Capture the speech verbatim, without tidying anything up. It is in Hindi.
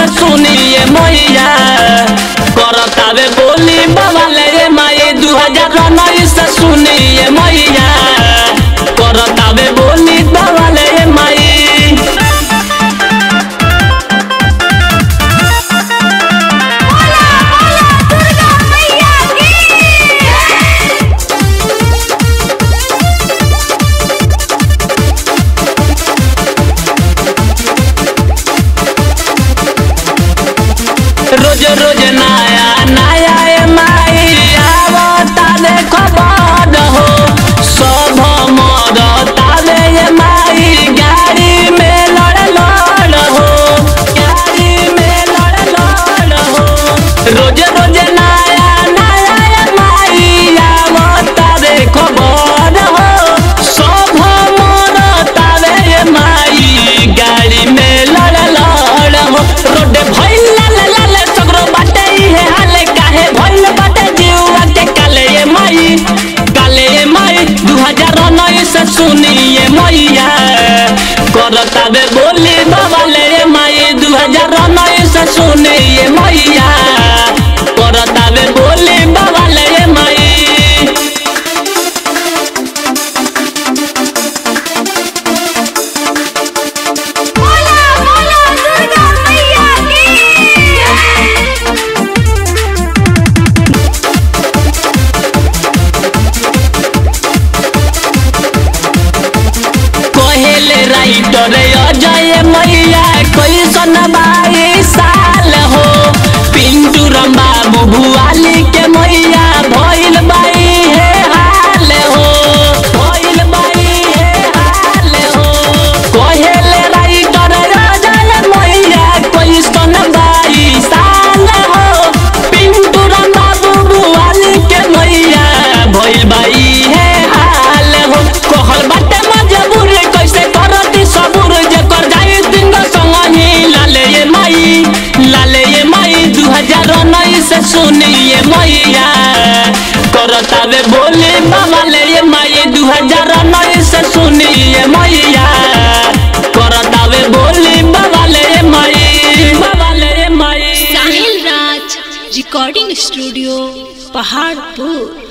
से सुनिए मैया करतावे बोली बाबा ले माई दू हजार उन्नीस से सुनिए मैया करतावे बोली बाबा ले माई। रोज रोज नया नया ए माई आवता देखो बड़ हो सब मरता ए माई गाड़ी में लड़ लड़ हो गाड़ी में लड़ लड़ हो। रोज रोज नया नया ए माई आवता देखो बड़ हो सब मरता ए माई गाड़ी में लड़ लड़ हो। रोड भइल सुनिए मैया करतावे बोली बाबा ले माई दू हजार उन्नीस से सुनिए मैया करतावे बोली बाबा ले माई। राइटर अजय मैया कैसन बाईस साल हो पिंटू राम बाबू भुआली के मैया भइल बाई हे हाल हो भइल बाई हे हाल हो। कहेल राइटर अजय मैया कैसन बाईस साल हो पिंटू राम बाबू भुआली के मैया भइल बाई हे हाल हो। कहल बाटे मजबूर कैसे सबूर जकर जाई दिन संगी लाले ये माई लाले ये माई दू हजार उन्नीस से सुनिए मैया करतावे बोली बाबा ले ये माई दू हजार उन्नीस से सुनिए मैया करतावे बोली बाबा ले ये माई बाबा ले ये माई। Sahil Raj recording studio Paharpur.